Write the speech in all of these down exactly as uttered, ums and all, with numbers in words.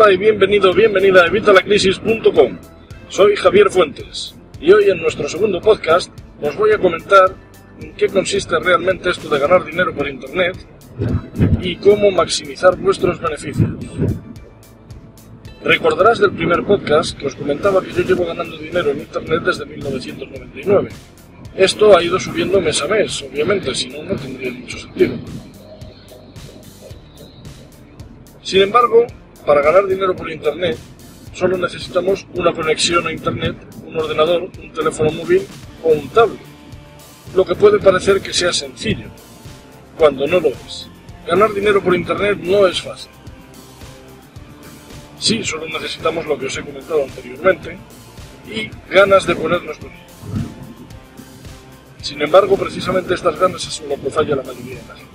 Hola y bienvenido, bienvenida a Evita la crisis punto com. Soy Javier Fuentes y hoy en nuestro segundo podcast os voy a comentar en qué consiste realmente esto de ganar dinero por internet y cómo maximizar vuestros beneficios. Recordarás del primer podcast que os comentaba que yo llevo ganando dinero en internet desde mil novecientos noventa y nueve. Esto ha ido subiendo mes a mes, obviamente, si no, no tendría mucho sentido. Sin embargo, para ganar dinero por internet, solo necesitamos una conexión a internet, un ordenador, un teléfono móvil o un tablet, lo que puede parecer que sea sencillo, cuando no lo es. Ganar dinero por internet no es fácil. Sí, solo necesitamos lo que os he comentado anteriormente y ganas de ponernos con ello. Sin embargo, precisamente estas ganas es lo que falla la mayoría de la gente.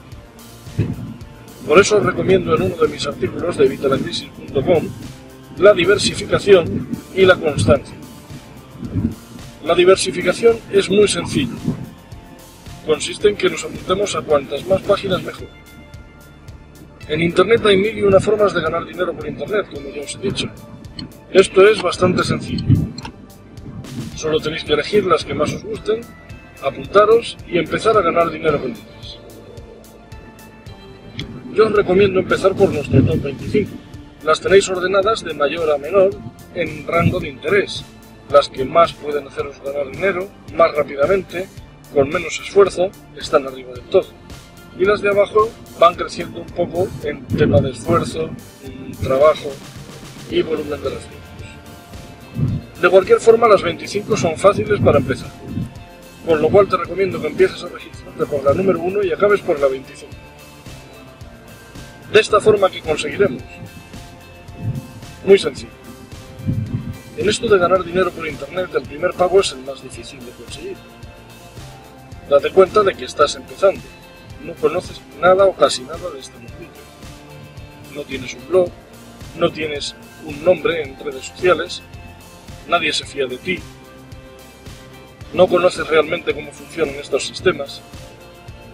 Por eso os recomiendo en uno de mis artículos de Evita la crisis punto com la diversificación y la constancia. La diversificación es muy sencilla. Consiste en que nos apuntemos a cuantas más páginas mejor. En internet hay mil y una formas de ganar dinero por internet, como ya os he dicho. Esto es bastante sencillo. Solo tenéis que elegir las que más os gusten, apuntaros y empezar a ganar dinero con ellas. Yo os recomiendo empezar por nuestro top veinticinco. Las tenéis ordenadas de mayor a menor en rango de interés. Las que más pueden haceros ganar dinero, más rápidamente, con menos esfuerzo, están arriba del todo. Y las de abajo van creciendo un poco en tema de esfuerzo, trabajo y volumen de recursos. De cualquier forma, las veinticinco son fáciles para empezar. Con lo cual te recomiendo que empieces a registrarte por la número uno y acabes por la veinticinco. De esta forma que conseguiremos. Muy sencillo. En esto de ganar dinero por internet, el primer pago es el más difícil de conseguir. Date cuenta de que estás empezando. No conoces nada o casi nada de este mundillo. No tienes un blog, no tienes un nombre en redes sociales, nadie se fía de ti, no conoces realmente cómo funcionan estos sistemas,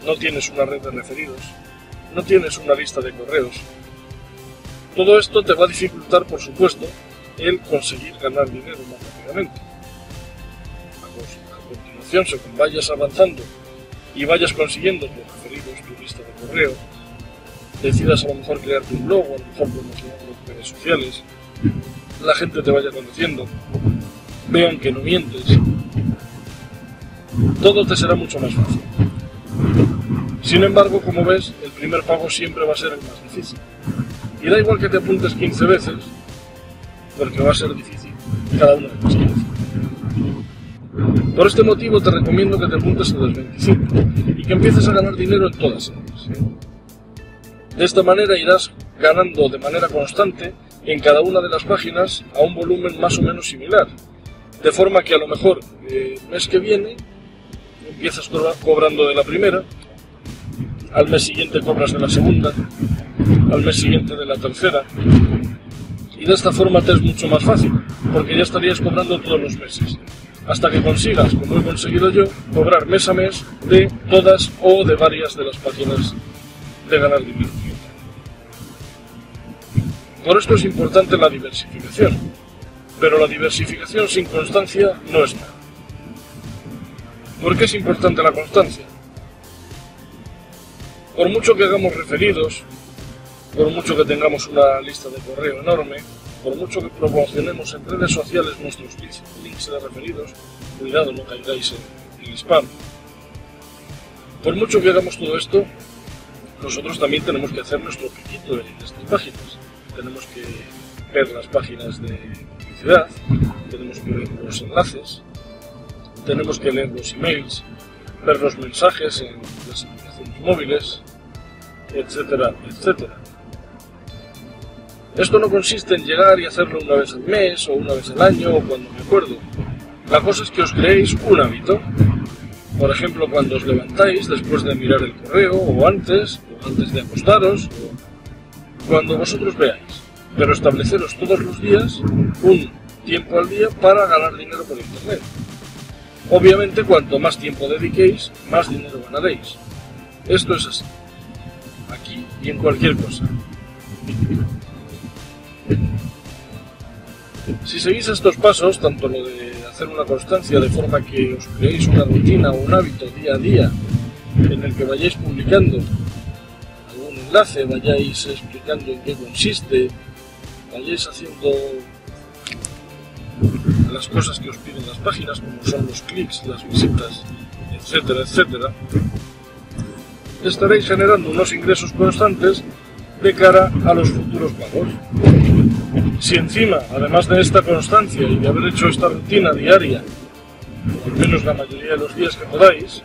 no tienes una red de referidos, no tienes una lista de correos. Todo esto te va a dificultar, por supuesto, el conseguir ganar dinero más rápidamente. A continuación, según vayas avanzando y vayas consiguiendo tus referidos, tu lista de correo, decidas a lo mejor crearte un blog, o a lo mejor promocionarlo en redes sociales, la gente te vaya conociendo, vean que no mientes, todo te será mucho más fácil. Sin embargo, como ves, el primer pago siempre va a ser el más difícil. Y da igual que te apuntes quince veces, porque va a ser difícil cada una de las quince. Por este motivo te recomiendo que te apuntes a las veinticinco y que empieces a ganar dinero en todas ellas. De esta manera irás ganando de manera constante en cada una de las páginas a un volumen más o menos similar, de forma que a lo mejor eh, el mes que viene empiezas co- cobrando de la primera, al mes siguiente cobras de la segunda, al mes siguiente de la tercera, y de esta forma te es mucho más fácil, porque ya estarías cobrando todos los meses, hasta que consigas, como he conseguido yo, cobrar mes a mes de todas o de varias de las páginas de ganar dinero. Por esto es importante la diversificación, pero la diversificación sin constancia no es nada. ¿Por qué es importante la constancia? Por mucho que hagamos referidos, por mucho que tengamos una lista de correo enorme, por mucho que promocionemos en redes sociales nuestros links de referidos, cuidado, no caigáis en el spam. Por mucho que hagamos todo esto, nosotros también tenemos que hacer nuestro piquito en estas páginas. Tenemos que ver las páginas de publicidad, tenemos que ver los enlaces, tenemos que leer los emails, ver los mensajes en las aplicaciones móviles, etcétera, etcétera. Esto no consiste en llegar y hacerlo una vez al mes, o una vez al año, o cuando me acuerdo. La cosa es que os creéis un hábito. Por ejemplo, cuando os levantáis, después de mirar el correo, o antes, o antes de acostaros, o cuando vosotros veáis. Pero estableceros todos los días un tiempo al día para ganar dinero por internet. Obviamente, cuanto más tiempo dediquéis, más dinero ganaréis. Esto es así. Aquí y en cualquier cosa. Si seguís estos pasos, tanto lo de hacer una constancia de forma que os creéis una rutina o un hábito día a día en el que vayáis publicando algún enlace, vayáis explicando en qué consiste, vayáis haciendo las cosas que os piden las páginas, como son los clics, las visitas, etcétera, etcétera, estaréis generando unos ingresos constantes de cara a los futuros pagos. Si encima, además de esta constancia y de haber hecho esta rutina diaria, por lo menos la mayoría de los días que podáis,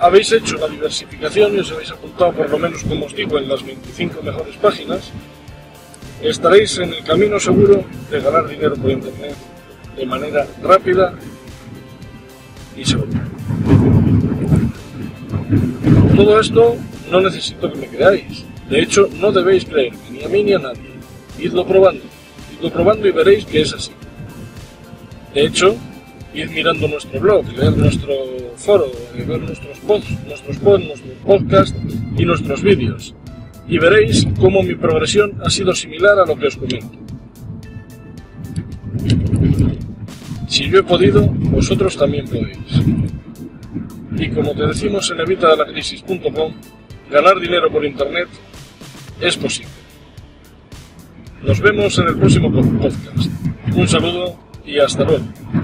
habéis hecho la diversificación y os habéis apuntado, por lo menos como os digo, en las veinticinco mejores páginas, estaréis en el camino seguro de ganar dinero por internet de manera rápida y segura. Todo esto no necesito que me creáis. De hecho, no debéis creerme, ni a mí ni a nadie. Idlo probando. Idlo probando y veréis que es así. De hecho, id mirando nuestro blog, leer nuestro foro, ver nuestros posts, nuestros posts, nuestros podcasts y nuestros vídeos. Y veréis cómo mi progresión ha sido similar a lo que os comento. Si yo he podido, vosotros también podéis. Y como te decimos en Evita La Crisis punto com, ganar dinero por internet es posible. Nos vemos en el próximo podcast. Un saludo y hasta luego.